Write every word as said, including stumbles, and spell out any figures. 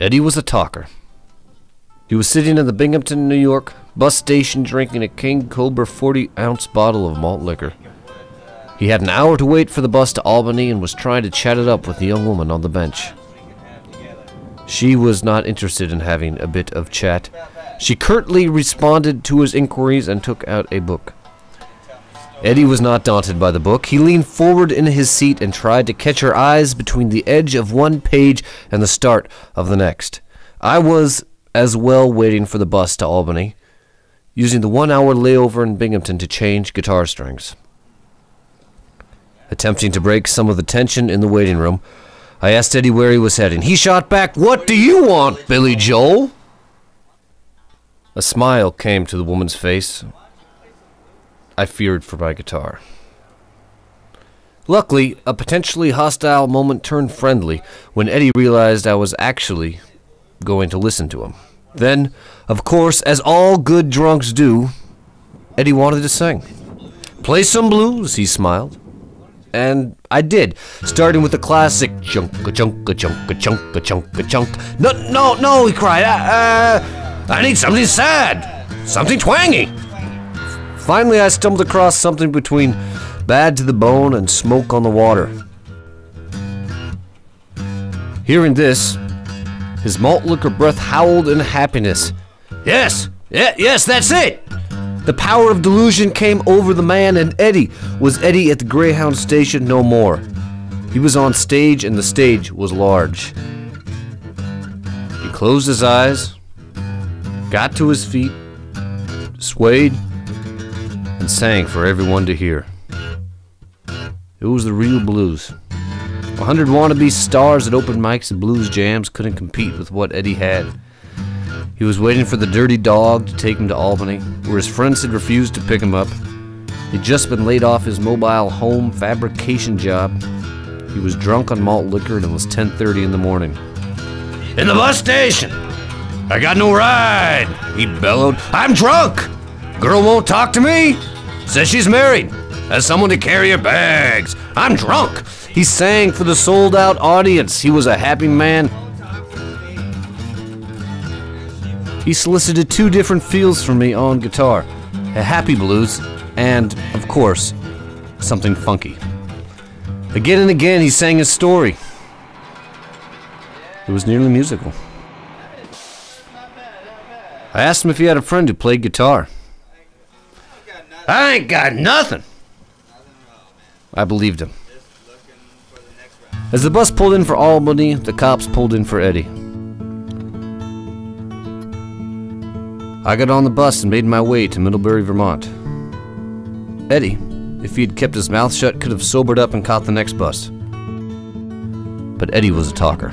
Eddie was a talker. He was sitting in the Binghamton, New York bus station drinking a King Cobra forty ounce bottle of malt liquor. He had an hour to wait for the bus to Albany and was trying to chat it up with the young woman on the bench. She was not interested in having a bit of chat. She curtly responded to his inquiries and took out a book. Eddie was not daunted by the book. He leaned forward in his seat and tried to catch her eyes between the edge of one page and the start of the next. I was as well waiting for the bus to Albany, using the one-hour layover in Binghamton to change guitar strings. Attempting to break some of the tension in the waiting room, I asked Eddie where he was heading. He shot back, "What do you want, Billy Joel?" A smile came to the woman's face. I feared for my guitar. Luckily, a potentially hostile moment turned friendly when Eddie realized I was actually going to listen to him. Then, of course, as all good drunks do, Eddie wanted to sing. "Play some blues," he smiled. And I did, starting with the classic chunk-a-chunk-a-chunk-a-chunk-a-chunk-a-chunk. "No, no, no," he cried. Uh, uh, "I need something sad, something twangy." Finally, I stumbled across something between Bad to the Bone and Smoke on the Water. Hearing this, his malt liquor breath howled in happiness. Yes, yeah, yes, that's it! The power of delusion came over the man, and Eddie was Eddie at the Greyhound station no more. He was on stage, and the stage was large. He closed his eyes, got to his feet, swayed, and sang for everyone to hear. It was the real blues. A hundred wannabe stars at open mics and blues jams couldn't compete with what Eddie had. He was waiting for the dirty dog to take him to Albany, where his friends had refused to pick him up. He'd just been laid off his mobile home fabrication job. He was drunk on malt liquor and it was ten thirty in the morning. "In the bus station! I got no ride!" he bellowed. "I'm drunk! Girl won't talk to me! Says she's married, has someone to carry her bags. I'm drunk." He sang for the sold-out audience. He was a happy man. He solicited two different feels from me on guitar, a happy blues and, of course, something funky. Again and again he sang his story. It was nearly musical. I asked him if he had a friend who played guitar. "I ain't got nothing." I believed him. As the bus pulled in for Albany, the cops pulled in for Eddie. I got on the bus and made my way to Middlebury, Vermont. Eddie, if he had kept his mouth shut, could have sobered up and caught the next bus. But Eddie was a talker.